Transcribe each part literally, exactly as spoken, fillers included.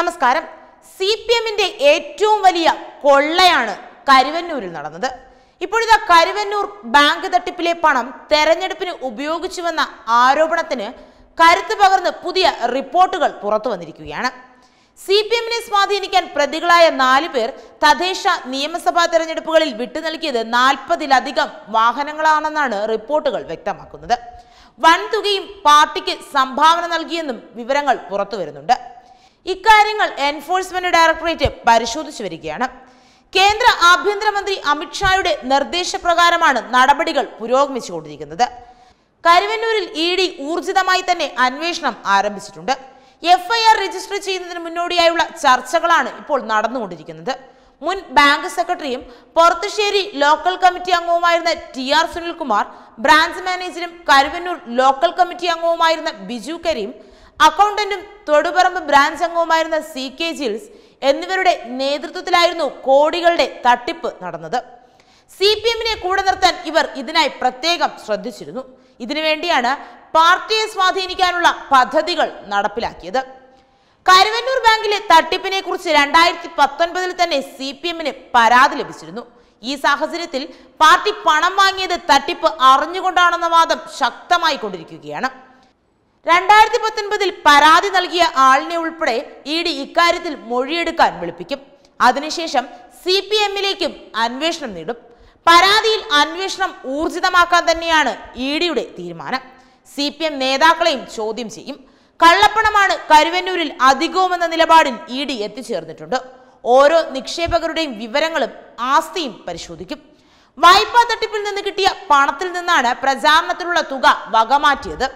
നമസ്കാരം. സിപിഎമ്മിന്റെ ഏറ്റവും വലിയ കൊള്ളയാണ് കരുവന്നൂരിൽ നടന്നത്. ഇപ്പോഴിതാ കരുവന്നൂർ ബാങ്ക് തട്ടിപ്പിലെ പണം തെരഞ്ഞെടുപ്പിന് ഉപയോഗിച്ചുവെന്ന ആരോപണത്തിന് കരുത്ത് പകർന്ന് പുതിയ റിപ്പോർട്ടുകൾ പുറത്തു വന്നിരിക്കുകയാണ്. സി പി എമ്മിനെ സ്വാധീനിക്കാൻ പ്രതികളായ നാല് പേർ തദ്ദേശ നിയമസഭാ തെരഞ്ഞെടുപ്പുകളിൽ വിട്ടു നൽകിയത് നാൽപ്പതിലധികം വാഹനങ്ങളാണെന്നാണ് റിപ്പോർട്ടുകൾ വ്യക്തമാക്കുന്നത്. വൻതുകയും പാർട്ടിക്ക് സംഭാവന നൽകിയെന്നും വിവരങ്ങൾ പുറത്തു വരുന്നുണ്ട്. ഇക്കാര്യങ്ങൾ എൻഫോഴ്സ്മെന്റ് ഡയറക്ടറേറ്റ് പരിശോധിച്ചു വരികയാണ്. കേന്ദ്ര ആഭ്യന്തരമന്ത്രി അമിത്ഷായുടെ നിർദ്ദേശപ്രകാരമാണ് നടപടികൾ പുരോഗമിച്ചുകൊണ്ടിരിക്കുന്നത്. കരുവന്നൂരിൽ ഇ ഡി ഊർജിതമായി തന്നെ അന്വേഷണം ആരംഭിച്ചിട്ടുണ്ട്. എഫ്ഐആർ രജിസ്റ്റർ ചെയ്യുന്നതിന് മുന്നോടിയായുള്ള ചർച്ചകളാണ് ഇപ്പോൾ നടന്നുകൊണ്ടിരിക്കുന്നത്. മുൻ ബാങ്ക് സെക്രട്ടറിയും പൊർത്തുശ്ശേരി ലോക്കൽ കമ്മിറ്റി അംഗവുമായിരുന്ന ടി ആർ സുനിൽകുമാർ, ബ്രാഞ്ച് മാനേജരും കരുവന്നൂർ ലോക്കൽ കമ്മിറ്റി അംഗവുമായിരുന്ന ബിജു കരീം, അക്കൗണ്ടന്റും തൊടുപറമ്പ് ബ്രാഞ്ച് അംഗവുമായിരുന്ന സി കെ ജിൽസ് എന്നിവരുടെ നേതൃത്വത്തിലായിരുന്നു കോടികളുടെ തട്ടിപ്പ് നടന്നത്. സി പി എമ്മിനെ കൂടെ നിർത്താൻ ഇവർ ഇതിനായി പ്രത്യേകം ശ്രദ്ധിച്ചിരുന്നു. ഇതിനുവേണ്ടിയാണ് പാർട്ടിയെ സ്വാധീനിക്കാനുള്ള പദ്ധതികൾ നടപ്പിലാക്കിയത്. കരുവന്നൂർ ബാങ്കിലെ തട്ടിപ്പിനെ കുറിച്ച് രണ്ടായിരത്തി പത്തൊൻപതിൽ തന്നെ സി പി എമ്മിന് പരാതി ലഭിച്ചിരുന്നു. ഈ സാഹചര്യത്തിൽ പാർട്ടി പണം വാങ്ങിയത് തട്ടിപ്പ് അറിഞ്ഞുകൊണ്ടാണെന്ന വാദം ശക്തമായി കൊണ്ടിരിക്കുകയാണ്. രണ്ടായിരത്തി പത്തൊൻപതിൽ പരാതി നൽകിയ ആളിനെ ഉൾപ്പെടെ ഇ ഡി ഇക്കാര്യത്തിൽ മൊഴിയെടുക്കാൻ വിളിപ്പിക്കും. അതിനുശേഷം സി പി എമ്മിലേക്കും അന്വേഷണം നേടും. പരാതിയിൽ അന്വേഷണം ഊർജിതമാക്കാൻ തന്നെയാണ് ഇ ഡിയുടെ തീരുമാനം. സി പി എം നേതാക്കളെയും ചോദ്യം ചെയ്യും. കള്ളപ്പണമാണ് കരുവന്നൂരിൽ അധികവുമെന്ന നിലപാടിൽ ഇ ഡി എത്തിച്ചേർന്നിട്ടുണ്ട്. ഓരോ നിക്ഷേപകരുടെയും വിവരങ്ങളും ആസ്തിയും പരിശോധിക്കും. വായ്പാ തട്ടിപ്പിൽ നിന്ന് കിട്ടിയ പണത്തിൽ നിന്നാണ് പ്രചാരണത്തിനുള്ള തുക വകമാറ്റിയത്.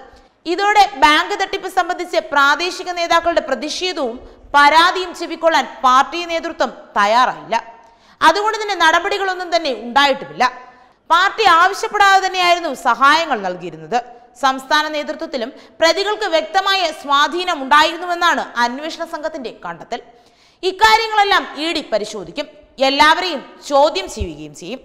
ഇതോടെ ബാങ്ക് തട്ടിപ്പ് സംബന്ധിച്ച് പ്രാദേശിക നേതാക്കളുടെ പ്രതിഷേധവും പരാതിയും ചെവിക്കൊള്ളാൻ പാർട്ടി നേതൃത്വം തയ്യാറായില്ല. അതുകൊണ്ട് തന്നെ നടപടികളൊന്നും തന്നെ ഉണ്ടായിട്ടുമില്ല. പാർട്ടി ആവശ്യപ്പെടാതെ തന്നെയായിരുന്നു സഹായങ്ങൾ നൽകിയിരുന്നത്. സംസ്ഥാന നേതൃത്വത്തിലും പ്രതികൾക്ക് വ്യക്തമായ സ്വാധീനം ഉണ്ടായിരുന്നുവെന്നാണ് അന്വേഷണ സംഘത്തിന്റെ കണ്ടെത്തൽ. ഇക്കാര്യങ്ങളെല്ലാം ഇ ഡി പരിശോധിക്കും. എല്ലാവരെയും ചോദ്യം ചെയ്യുകയും ചെയ്യും.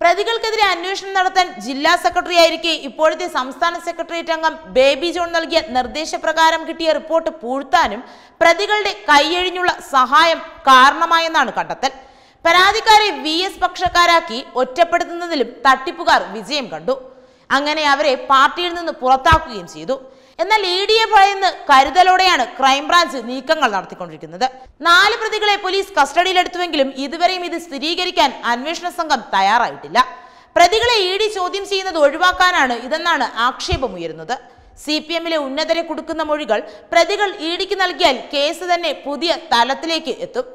പ്രതികൾക്കെതിരെ അന്വേഷണം നടത്താൻ ജില്ലാ സെക്രട്ടറി ആയിരിക്കെ ഇപ്പോഴത്തെ സംസ്ഥാന സെക്രട്ടേറിയറ്റ് അംഗം ബേബി ജോൺ നൽകിയ നിർദ്ദേശപ്രകാരം കിട്ടിയ റിപ്പോർട്ട് പൂഴ്ത്താനും പ്രതികളുടെ കൈയഴിഞ്ഞുള്ള സഹായം കാരണമായെന്നാണ് കണ്ടെത്തൽ. പരാതിക്കാരെ വി എസ് പക്ഷക്കാരാക്കി ഒറ്റപ്പെടുത്തുന്നതിലും തട്ടിപ്പുകാർ വിജയം കണ്ടു. അങ്ങനെ അവരെ പാർട്ടിയിൽ നിന്ന് പുറത്താക്കുകയും ചെയ്തു. എന്നാൽ ഇ ഡിയെ ഭയന്ന് കരുതലോടെയാണ് ക്രൈംബ്രാഞ്ച് നീക്കങ്ങൾ നടത്തിക്കൊണ്ടിരിക്കുന്നത്. നാല് പ്രതികളെ പോലീസ് കസ്റ്റഡിയിലെടുത്തുവെങ്കിലും ഇതുവരെയും ഇത് സ്ഥിരീകരിക്കാൻ അന്വേഷണ സംഘം തയ്യാറായിട്ടില്ല. പ്രതികളെ ഇ ഡി ചോദ്യം ചെയ്യുന്നത് ഒഴിവാക്കാനാണ് ഇതെന്നാണ് ആക്ഷേപമുയരുന്നത്. സി പി എമ്മിലെ ഉന്നതരെ കൊടുക്കുന്ന മൊഴികൾ പ്രതികൾ ഇ ഡിക്ക് നൽകിയാൽ കേസ് തന്നെ പുതിയ തലത്തിലേക്ക് എത്തും.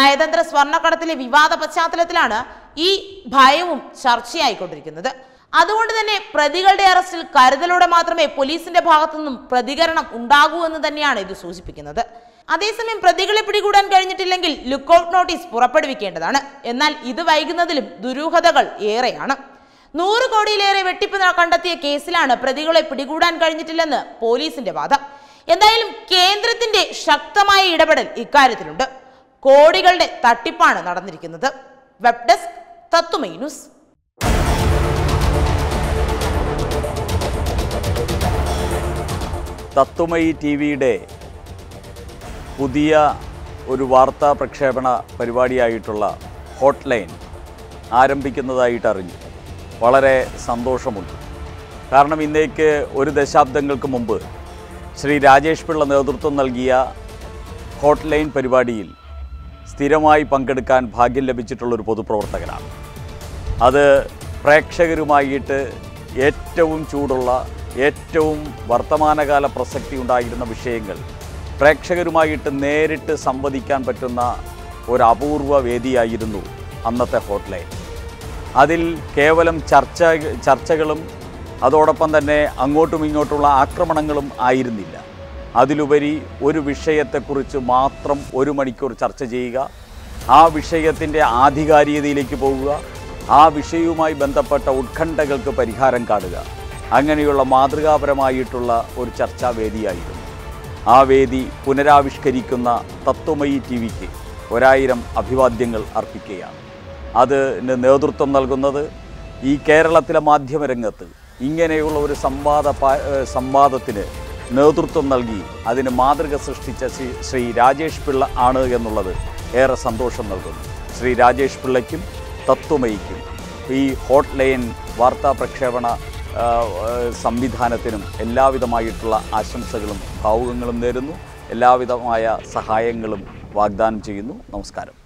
നയതന്ത്ര സ്വർണ്ണക്കടത്തിലെ വിവാദ പശ്ചാത്തലത്തിലാണ് ഈ ഭയവും ചർച്ചയായിക്കൊണ്ടിരിക്കുന്നത്. അതുകൊണ്ട് തന്നെ പ്രതികളുടെ അറസ്റ്റിൽ കരുതലോടെ മാത്രമേ പോലീസിന്റെ ഭാഗത്തുനിന്നും പ്രതികരണം ഉണ്ടാകൂ എന്ന് തന്നെയാണ് ഇത് സൂചിപ്പിക്കുന്നത്. അതേസമയം പ്രതികളെ പിടികൂടാൻ കഴിഞ്ഞിട്ടില്ലെങ്കിൽ ലുക്കൌട്ട് നോട്ടീസ് പുറപ്പെടുവിക്കേണ്ടതാണ്. എന്നാൽ ഇത് വൈകുന്നതിലും ദുരൂഹതകൾ ഏറെയാണ്. നൂറ് കോടിയിലേറെ വെട്ടിപ്പ് കണ്ടെത്തിയ കേസിലാണ് പ്രതികളെ പിടികൂടാൻ കഴിഞ്ഞിട്ടില്ലെന്ന് പോലീസിന്റെ വാദം. എന്തായാലും കേന്ദ്രത്തിന്റെ ശക്തമായ ഇടപെടൽ ഇക്കാര്യത്തിലുണ്ട്. കോടികളുടെ തട്ടിപ്പാണ് നടന്നിരിക്കുന്നത്. Web desk, Tatwamayi news. Tatwamayi T വിയുടെ പുതിയ ഒരു വാർത്താ പ്രക്ഷേപണ പരിപാടിയായിട്ടുള്ള ഹോട്ട് ലൈൻ ആരംഭിക്കുന്നതായിട്ട് അറിഞ്ഞു. വളരെ സന്തോഷമുണ്ട്. കാരണം ഇന്നേക്ക് ഒരു ദശാബ്ദങ്ങൾക്ക് മുമ്പ് ശ്രീ രാജേഷ് പിള്ള നേതൃത്വം നൽകിയ ഹോട്ട് ലൈൻ പരിപാടിയിൽ സ്ഥിരമായി പങ്കെടുക്കാൻ ഭാഗ്യം ലഭിച്ചിട്ടുള്ളൊരു പൊതുപ്രവർത്തകനാണ്. അത് പ്രേക്ഷകരുമായിട്ട് ഏറ്റവും ചൂടുള്ള, ഏറ്റവും വർത്തമാനകാല പ്രസക്തി ഉണ്ടായിരുന്ന വിഷയങ്ങൾ പ്രേക്ഷകരുമായിട്ട് നേരിട്ട് സംവദിക്കാൻ പറ്റുന്ന ഒരു അപൂർവ വേദിയായിരുന്നു അന്നത്തെ ഹോട്ട് ലൈൻ. അതിൽ കേവലം ചർച്ച ചർച്ചകളും അതോടൊപ്പം തന്നെ അങ്ങോട്ടും ഇങ്ങോട്ടുള്ള ആക്രമണങ്ങളും ആയിരുന്നില്ല. അതിലുപരി ഒരു വിഷയത്തെക്കുറിച്ച് മാത്രം ഒരു മണിക്കൂർ ചർച്ച ചെയ്യുക, ആ വിഷയത്തിൻ്റെ ആധികാരികതയിലേക്ക് പോവുക, ആ വിഷയവുമായി ബന്ധപ്പെട്ട ഉത്കണ്ഠകൾക്ക് പരിഹാരം കാണുക, അങ്ങനെയുള്ള മാതൃകാപരമായിട്ടുള്ള ഒരു ചർച്ചാവേദിയായിരുന്നു. ആ വേദി പുനരാവിഷ്കരിക്കുന്ന തത്വമയി ടി വിക്ക് ഒരായിരം അഭിവാദ്യങ്ങൾ അർപ്പിക്കുകയാണ്. അതിന് നേതൃത്വം നൽകുന്നത് ഈ കേരളത്തിലെ മാധ്യമരംഗത്ത് ഇങ്ങനെയുള്ള ഒരു സംവാദ സംവാദത്തിന് നേതൃത്വം നൽകി അതിന് മാതൃക സൃഷ്ടിച്ച ശ്രീ രാജേഷ് പിള്ള ആണ് എന്നുള്ളത് ഏറെ സന്തോഷം നൽകുന്നു. ശ്രീ രാജേഷ് പിള്ളയ്ക്കും തത്വമയിക്കും ഈ ഹോട്ട് ലൈൻ വാർത്താ പ്രക്ഷേപണ സംവിധാനത്തിനും എല്ലാവിധമായിട്ടുള്ള ആശംസകളും ഭാവുകങ്ങളും നേരുന്നു. എല്ലാവിധമായ സഹായങ്ങളും വാഗ്ദാനം ചെയ്യുന്നു. നമസ്കാരം.